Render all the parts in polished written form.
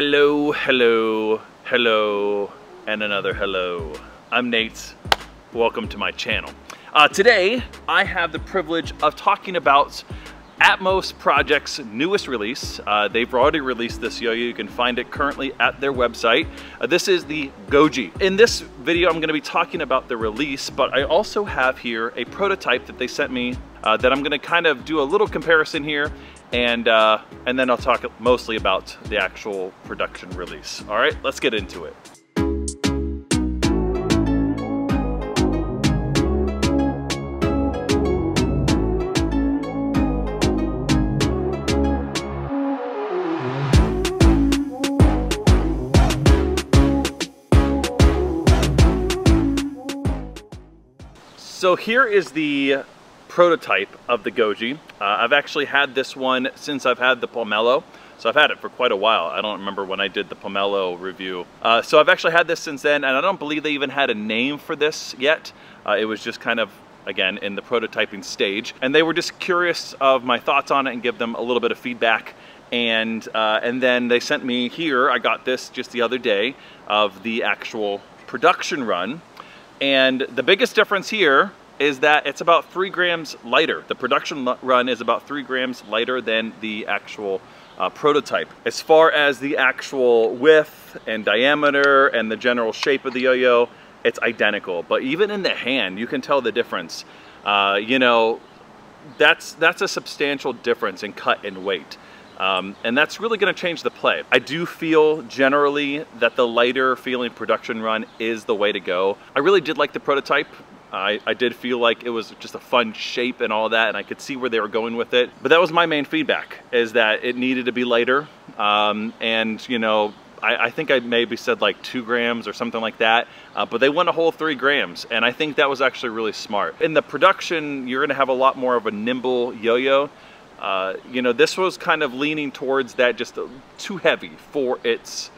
Hello, hello, hello, and another hello. I'm Nate, welcome to my channel. Today, I have the privilege of talking about Atmos Projects' newest release. They've already released this yo-yo. You can find it currently at their website. This is the Goji. In this video, I'm gonna be talking about the release, but I also have here a prototype that they sent me that I'm gonna kind of do a little comparison here, and then I'll talk mostly about the actual production release. All right, let's get into it. So here is the prototype of the Goji. I've actually had this one since I've had the pomelo. So I've had it for quite a while. I don't remember when I did the pomelo review. So I've actually had this since then, and I don't believe they even had a name for this yet. It was just kind of, again, in the prototyping stage. And they were just curious of my thoughts on it and give them a little bit of feedback. And then they sent me here, I got this just the other day, of the actual production run. And the biggest difference here is that it's about 3 grams lighter. The production run is about 3 grams lighter than the actual prototype. As far as the actual width and diameter and the general shape of the yo-yo, it's identical. But even in the hand, you can tell the difference. You know, that's a substantial difference in cut and weight. And that's really gonna change the play. I do feel generally that the lighter feeling production run is the way to go. I really did like the prototype. I did feel like it was just a fun shape and all that, and I could see where they were going with it. But that was my main feedback, is that it needed to be lighter. And you know, I think I maybe said like 2 grams or something like that, but they went a whole 3 grams, and I think that was actually really smart. In the production, you're gonna have a lot more of a nimble yo-yo. You know, this was kind of leaning towards that, just too heavy for its,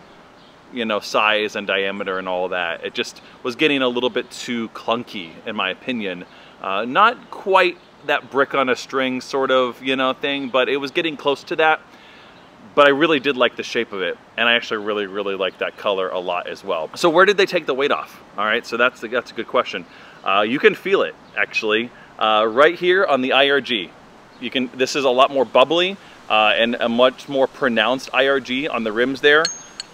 you know, size and diameter and all that. It just was getting a little bit too clunky, in my opinion. Not quite that brick on a string sort of, you know, thing, but it was getting close to that. But I really did like the shape of it, and I actually really, really like that color a lot as well. So where did they take the weight off? All right, so that's a good question. You can feel it, actually, right here on the IRG. You can, this is a lot more bubbly and a much more pronounced IRG on the rims there.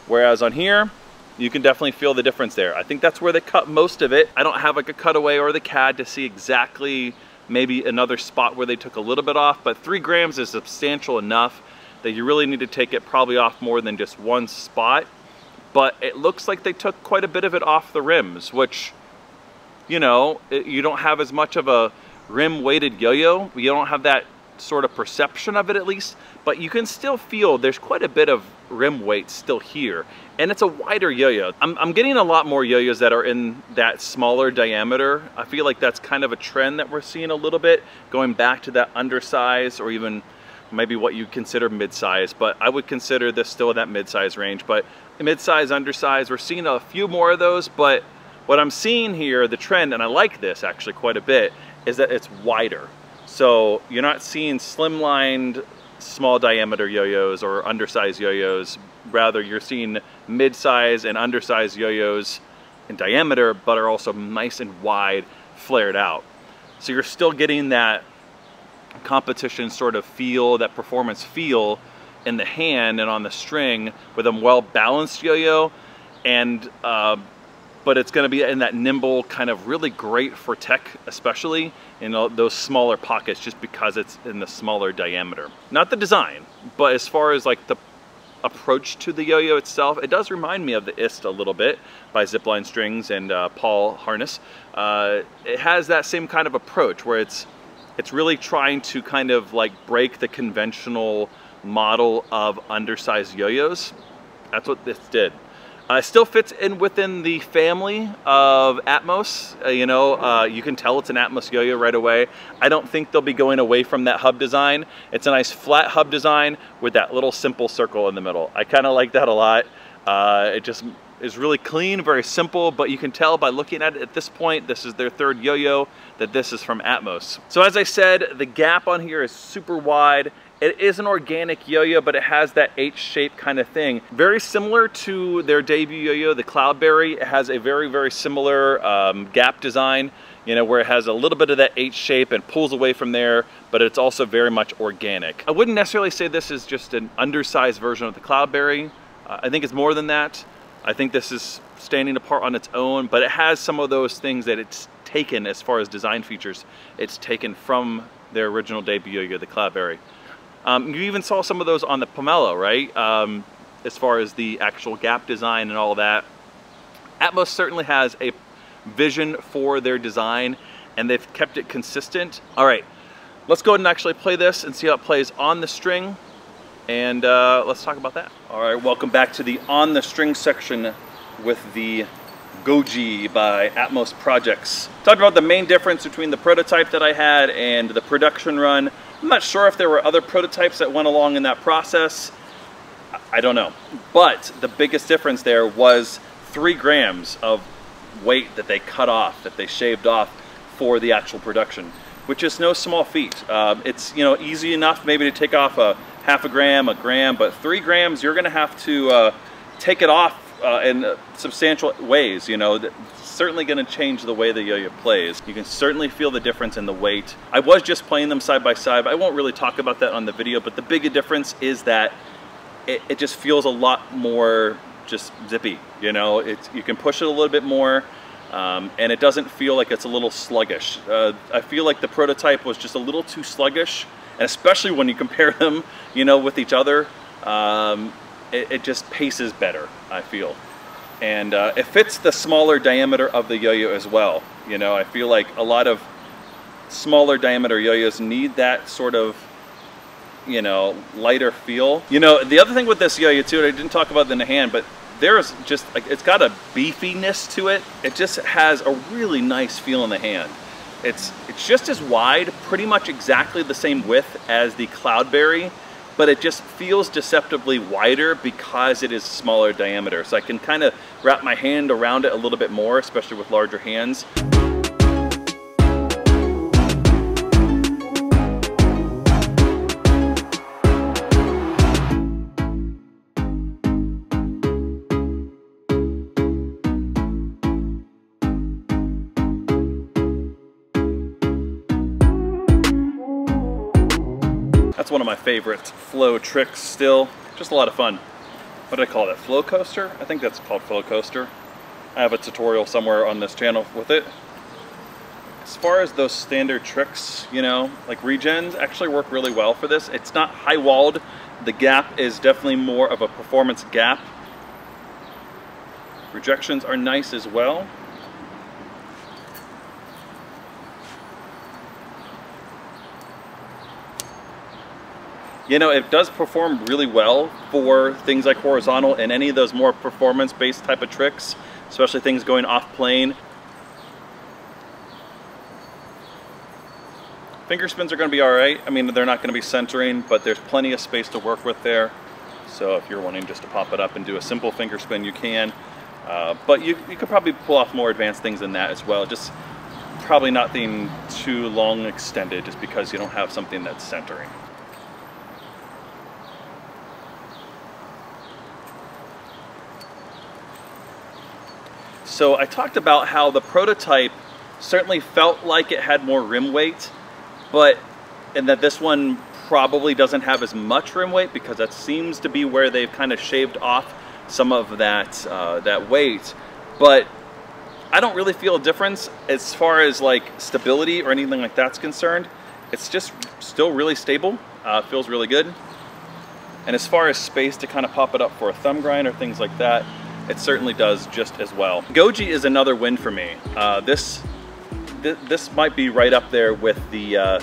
Whereas on here, you can definitely feel the difference there. I think that's where they cut most of it. I don't have like a cutaway or the CAD to see exactly maybe another spot where they took a little bit off, but 3 grams is substantial enough that you really need to take it probably off more than just one spot. But it looks like they took quite a bit of it off the rims, which, you know, you don't have as much of a rim weighted yo-yo. You don't have that sort of perception of it, at least, but you can still feel there's quite a bit of rim weight still here, and it's a wider yo-yo. I'm getting a lot more yo-yos that are in that smaller diameter. I feel like that's kind of a trend that we're seeing a little bit, going back to that undersize, or even maybe what you consider mid-size, but I would consider this still in that mid-size range. But mid-size, undersize, we're seeing a few more of those. But what I'm seeing here, the trend, and I like this actually quite a bit, is that it's wider. So you're not seeing slimlined, small diameter yo-yos or undersized yo-yos. Rather, you're seeing mid-size and undersized yo-yos in diameter, but are also nice and wide, flared out. So you're still getting that competition sort of feel, that performance feel in the hand and on the string with a well-balanced yo-yo. And, but it's gonna be in that nimble, kind of really great for tech, especially in those smaller pockets, just because it's in the smaller diameter. Not the design, but as far as like the approach to the yo-yo itself, it does remind me of the IST a little bit, by Zipline Strings and Paul Harness. It has that same kind of approach where it's really trying to kind of like break the conventional model of undersized yo-yos. That's what this did. It still fits in within the family of Atmos. You know, you can tell it's an Atmos yo-yo right away. I don't think they'll be going away from that hub design. It's a nice flat hub design with that little simple circle in the middle. I kind of like that a lot. It just is really clean, very simple, but you can tell by looking at it at this point, this is their third yo-yo, that this is from Atmos. So as I said, the gap on here is super wide. It is an organic yo-yo, but it has that H-shape kind of thing. Very similar to their debut yo-yo, the Cloudberry. It has a very, very similar gap design, you know, where it has a little bit of that H-shape and pulls away from there, but it's also very much organic. I wouldn't necessarily say this is just an undersized version of the Cloudberry. I think it's more than that. I think this is standing apart on its own, but it has some of those things that it's taken as far as design features. It's taken from their original debut yo-yo, the Cloudberry. You even saw some of those on the pomelo, right? As far as the actual gap design and all that. Atmos certainly has a vision for their design and they've kept it consistent. All right, let's go ahead and actually play this and see how it plays on the string. And let's talk about that. All right, welcome back to the on the string section with the Goji by Atmos Projects. Talked about the main difference between the prototype that I had and the production run. I'm not sure if there were other prototypes that went along in that process. I don't know. But the biggest difference there was 3 grams of weight that they cut off, that they shaved off for the actual production, which is no small feat. It's, you know, easy enough maybe to take off a half a gram, but 3 grams, you're gonna have to take it off in substantial ways, you know. Certainly going to change the way the yo-yo plays. You can certainly feel the difference in the weight. I was just playing them side by side, but I won't really talk about that on the video, but the big difference is that it just feels a lot more just zippy, you know. You can push it a little bit more, and it doesn't feel like it's a little sluggish. I feel like the prototype was just a little too sluggish, and especially when you compare them, you know, with each other, it just paces better, I feel. And it fits the smaller diameter of the yo-yo as well. You know, I feel like a lot of smaller diameter yo-yos need that sort of, you know, lighter feel. You know, the other thing with this yo-yo too, I didn't talk about it in the hand, but there's just, like, it's got a beefiness to it. It just has a really nice feel in the hand. It's just as wide, pretty much exactly the same width as the Cloudberry, but it just feels deceptively wider because it is smaller diameter. So I can kind of wrap my hand around it a little bit more, especially with larger hands. That's one of my favorite flow tricks still. Just a lot of fun. What did I call that? Flow coaster? I think that's called flow coaster. I have a tutorial somewhere on this channel with it. As far as those standard tricks, you know, like regens actually work really well for this. It's not high walled. The gap is definitely more of a performance gap. Rejections are nice as well. You know, it does perform really well for things like horizontal and any of those more performance-based type of tricks, especially things going off plane. Finger spins are going to be all right. I mean, they're not going to be centering, but there's plenty of space to work with there. So if you're wanting just to pop it up and do a simple finger spin, you can. But you could probably pull off more advanced things than that as well. Just probably nothing too long extended just because you don't have something that's centering. So I talked about how the prototype certainly felt like it had more rim weight, and that this one probably doesn't have as much rim weight because that seems to be where they've kind of shaved off some of that, that weight. But I don't really feel a difference as far as like stability or anything like that's concerned. It's just still really stable, feels really good. And as far as space to kind of pop it up for a thumb grind or things like that, it certainly does just as well. Goji is another win for me. This might be right up there with the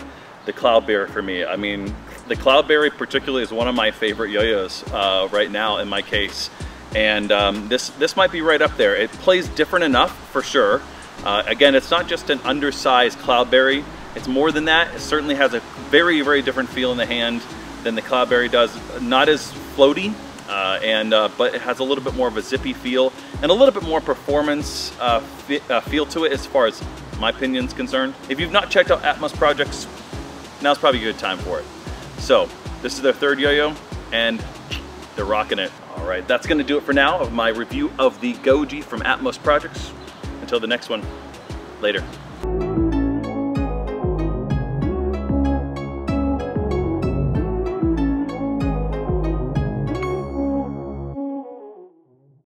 Cloudberry for me. I mean, the Cloudberry particularly is one of my favorite yo-yos right now in my case. And this might be right up there. It plays different enough for sure. Again, it's not just an undersized Cloudberry. It's more than that. It certainly has a very, very different feel in the hand than the Cloudberry does. Not as floaty. but it has a little bit more of a zippy feel and a little bit more performance feel to it as far as my opinion is concerned. If you've not checked out Atmos Projects, now's probably a good time for it. So this is their third yo-yo and they're rocking it. All right, that's gonna do it for now of my review of the Goji from Atmos Projects. Until the next one, later.